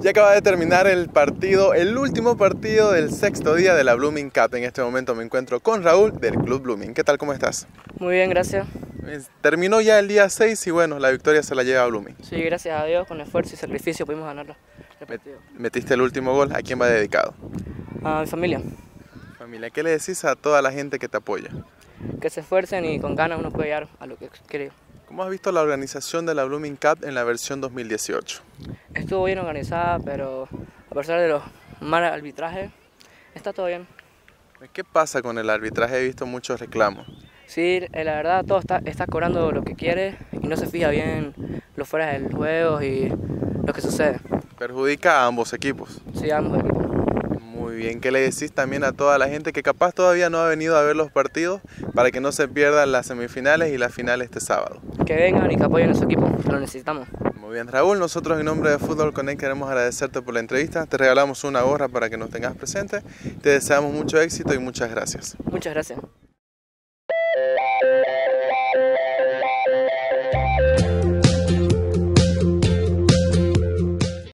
Ya acaba de terminar el partido, el último partido del sexto día de la Blooming Cup. En este momento me encuentro con Raúl del Club Blooming. ¿Qué tal? ¿Cómo estás? Muy bien, gracias. Terminó ya el día 6 y bueno, la victoria se la lleva a Blooming. Sí, gracias a Dios, con esfuerzo y sacrificio pudimos ganarla. Metiste el último gol. ¿A quién va dedicado? A mi familia. Familia, ¿qué le decís a toda la gente que te apoya? Que se esfuercen y con ganas uno puede llegar a lo que quiere. ¿Cómo has visto la organización de la Blooming Cup en la versión 2018? Estuvo bien organizada, pero a pesar de los malos arbitrajes, está todo bien. ¿Qué pasa con el arbitraje? He visto muchos reclamos. Sí, la verdad, todo está cobrando lo que quiere y no se fija bien los fuera del juego y lo que sucede. ¿Perjudica a ambos equipos? Sí, a ambos equipos. Muy bien, ¿qué le decís también a toda la gente que capaz todavía no ha venido a ver los partidos para que no se pierdan las semifinales y la final este sábado? Que vengan y que apoyen a su equipo, lo necesitamos. Muy bien, Raúl, nosotros en nombre de Fútbol Connect queremos agradecerte por la entrevista, te regalamos una gorra para que nos tengas presente, te deseamos mucho éxito y muchas gracias. Muchas gracias.